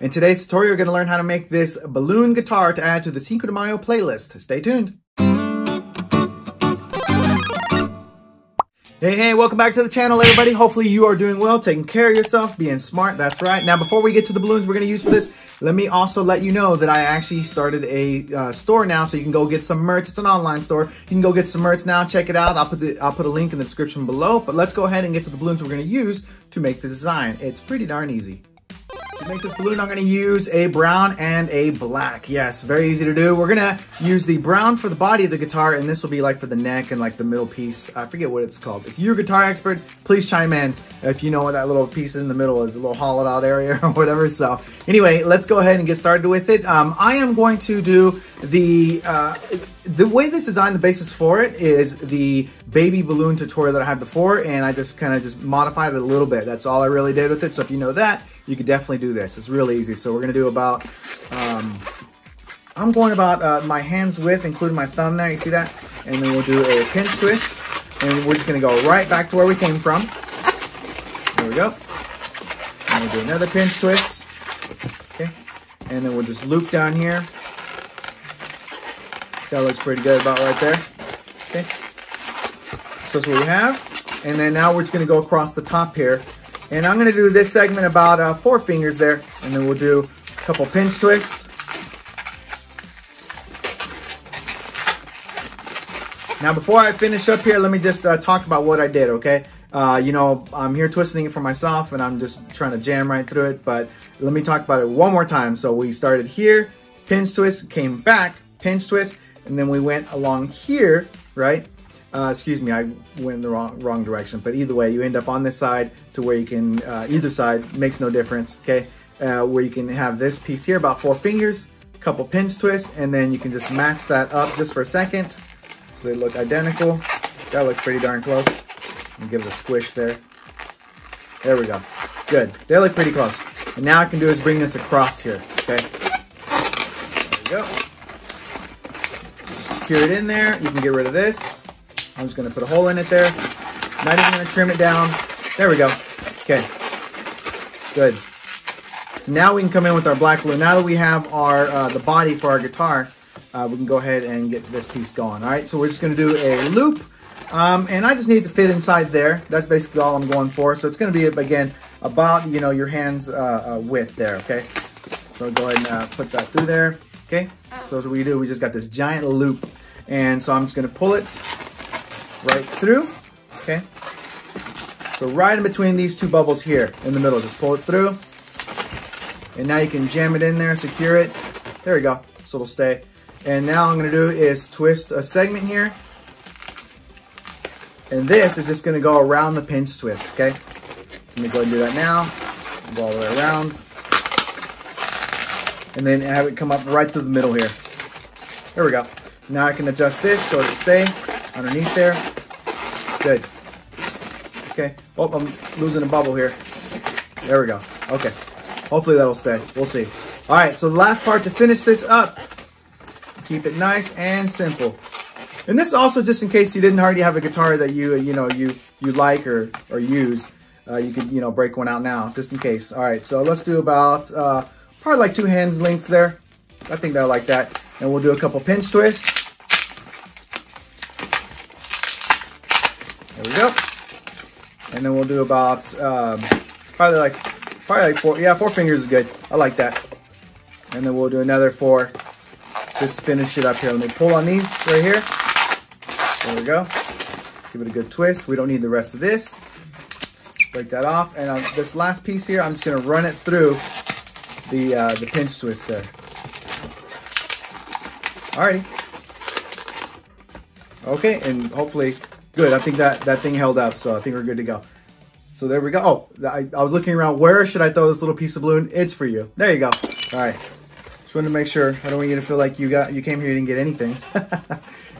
In today's tutorial, we're going to learn how to make this balloon guitar to add to the Cinco de Mayo playlist. Stay tuned. Hey, welcome back to the channel, everybody. Hopefully you are doing well, taking care of yourself, being smart. That's right. Now, before we get to the balloons we're going to use for this, let me also let you know that I actually started a store now, so you can go get some merch. It's an online store. You can go get some merch now. Check it out. I'll put a link in the description below, but let's go ahead and get to the balloons we're going to use to make the design. It's pretty darn easy. To make this balloon, I'm going to use a brown and a black. Yes, very easy to do. We're going to use the brown for the body of the guitar, and this will be like for the neck and like the middle piece. I forget what it's called. If you're a guitar expert, please chime in if you know what that little piece in the middle is, a little hollowed out area or whatever. So anyway, let's go ahead and get started with it. I am going to do the way this design, the basis for it is the baby balloon tutorial that I had before, and I just kind of just modified it a little bit. That's all I really did with it. So if you know that, you could definitely do this. It's really easy. So we're gonna do about, I'm going about my hand's width, including my thumb there, you see that? And then we'll do a pinch twist, and we're just gonna go right back to where we came from. There we go. And we'll do another pinch twist, okay? And then we'll just loop down here. That looks pretty good about right there, okay? So that's what we have. And then now we're just gonna go across the top here. And I'm gonna do this segment about 4 fingers there, and then we'll do a couple pinch twists. Now, before I finish up here, let me just talk about what I did, okay? You know, I'm here twisting it for myself, and I'm just trying to jam right through it, but let me talk about it one more time. So we started here, pinch twist, came back, pinch twist, and then we went along here, right? Excuse me, I went in the wrong direction, but either way, you end up on this side to where you can, either side, makes no difference, okay? Where you can have this piece here, about 4 fingers, a couple pinch twists, and then you can just match that up just for a second, so they look identical. That looks pretty darn close. Let me give it a squish there. There we go. Good. They look pretty close. And now what I can do is bring this across here, okay? There we go. Secure it in there. You can get rid of this. I'm just gonna put a hole in it there. Not even gonna trim it down. There we go. Okay, good. So now we can come in with our black balloon. Now that we have our the body for our guitar, we can go ahead and get this piece going. All right, so we're just gonna do a loop, and I just need to fit inside there. That's basically all I'm going for. So it's gonna be, again, about, you know, your hand's width there, okay? So go ahead and put that through there, okay? So what we do, we just got this giant loop, and so I'm just gonna pull it right through, okay? So right in between these two bubbles here in the middle, just pull it through. And now you can jam it in there, secure it. There we go, so it'll stay. And now I'm gonna do is twist a segment here. And this is just gonna go around the pinch twist, okay? Let me go ahead and do that now. Go all the way around. And then have it come up right through the middle here. There we go. Now I can adjust this so it'll stay underneath there. Good. Okay. Oh, I'm losing a bubble here. There we go. Okay. Hopefully that'll stay. We'll see. All right. So the last part to finish this up, keep it nice and simple. And this also, just in case you didn't already have a guitar that you like or use, you could, you know, break one out now just in case. All right. So let's do about probably like 2 hands lengths there. I think I like that. And we'll do a couple pinch twists. There we go. And then we'll do about probably like 4. Yeah, 4 fingers is good. I like that. And then we'll do another 4. Just to finish it up here. Let me pull on these right here. There we go. Give it a good twist. We don't need the rest of this. Break that off. And on this last piece here, I'm just gonna run it through the pinch twist there. Alrighty. Okay, and hopefully. Good, I think that thing held up, so I think we're good to go. So there we go. Oh, I was looking around, where should I throw this little piece of balloon? It's for you. There you go. All right. Just wanted to make sure. I don't want you to feel like you came here, you didn't get anything.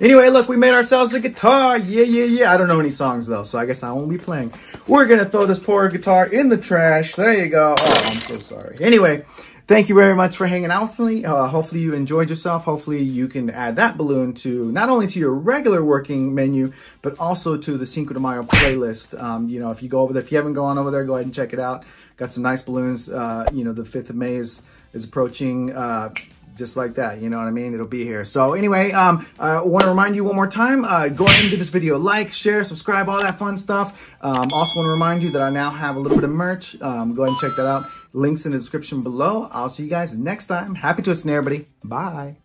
Anyway, look, we made ourselves a guitar. Yeah. I don't know any songs, though, so I guess I won't be playing. We're going to throw this poor guitar in the trash. There you go. Oh, I'm so sorry. Anyway, thank you very much for hanging out with me. Hopefully you enjoyed yourself. Hopefully you can add that balloon to not only to your regular working menu, but also to the Cinco de Mayo playlist. You know, if you go over there, if you haven't gone over there, go ahead and check it out. Got some nice balloons. You know, the 5th of May is approaching just like that. You know what I mean? It'll be here. So anyway, I want to remind you one more time, go ahead and give this video a like, share, subscribe, all that fun stuff. Also want to remind you that I now have a little bit of merch. Go ahead and check that out. Links in the description below. I'll see you guys next time. Happy twisting, everybody. Bye.